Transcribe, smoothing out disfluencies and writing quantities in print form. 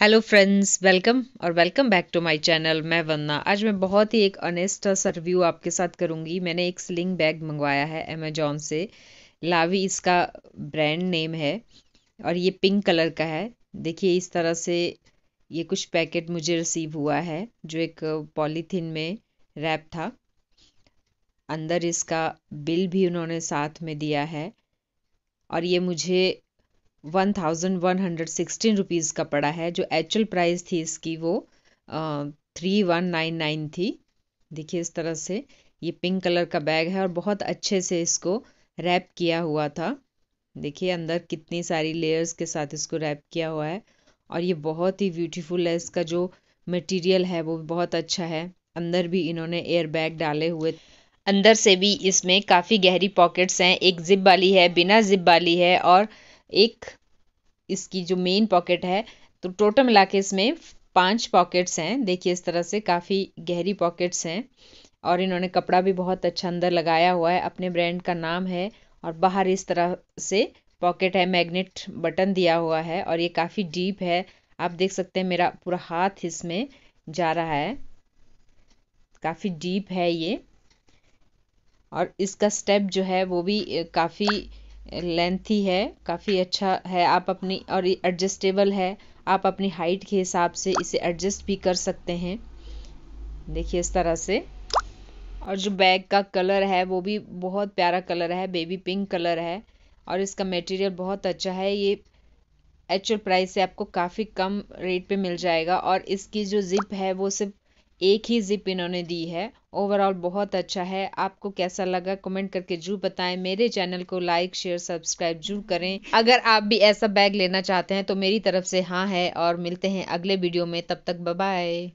Hello friends, welcome और welcome back to my channel. मैं वंदना। आज मैं बहुत ही एक ऑनेस्ट सा रिव्यू आपके साथ करूंगी। मैंने एक स्लिंग बैग मंगवाया है अमेजॉन से। लावी इसका ब्रांड नेम है और ये पिंक कलर का है। देखिए इस तरह से ये कुछ पैकेट मुझे रिसीव हुआ है जो एक पॉलीथीन में रैप था। अंदर इसका बिल भी उन्होंने साथ में दिया है और ये मुझे 1116 रुपीज़ का पड़ा है। जो एक्चुअल प्राइस थी इसकी वो 3199 थी। देखिए इस तरह से ये पिंक कलर का बैग है और बहुत अच्छे से इसको रैप किया हुआ था। देखिए अंदर कितनी सारी लेयर्स के साथ इसको रैप किया हुआ है और ये बहुत ही ब्यूटीफुल है। इसका जो मटेरियल है वो बहुत अच्छा है। अंदर भी इन्होंने एयर बैग डाले हुए। अंदर से भी इसमें काफ़ी गहरी पॉकेट्स हैं। एक जिप वाली है, बिना जिप वाली है और एक इसकी जो मेन पॉकेट है। तो टोटल मिला के इसमें 5 पॉकेट्स हैं। देखिए इस तरह से काफ़ी गहरी पॉकेट्स हैं और इन्होंने कपड़ा भी बहुत अच्छा अंदर लगाया हुआ है। अपने ब्रांड का नाम है और बाहर इस तरह से पॉकेट है, मैग्नेट बटन दिया हुआ है और ये काफ़ी डीप है। आप देख सकते हैं मेरा पूरा हाथ इसमें जा रहा है, काफ़ी डीप है ये। और इसका स्टेप जो है वो भी काफ़ी लेंथी है, काफ़ी अच्छा है। आप अपनी और एडजस्टेबल है, आप अपनी हाइट के हिसाब से इसे एडजस्ट भी कर सकते हैं। देखिए इस तरह से। और जो बैग का कलर है वो भी बहुत प्यारा कलर है, बेबी पिंक कलर है और इसका मटेरियल बहुत अच्छा है। ये एक्चुअल प्राइस से आपको काफ़ी कम रेट पे मिल जाएगा। और इसकी जो जिप है वो सिर्फ एक ही जिप इन्होंने दी है। ओवरऑल बहुत अच्छा है। आपको कैसा लगा कमेंट करके जरूर बताएं। मेरे चैनल को लाइक शेयर सब्सक्राइब जरूर करें। अगर आप भी ऐसा बैग लेना चाहते हैं तो मेरी तरफ से हाँ है। और मिलते हैं अगले वीडियो में, तब तक बाय बाय।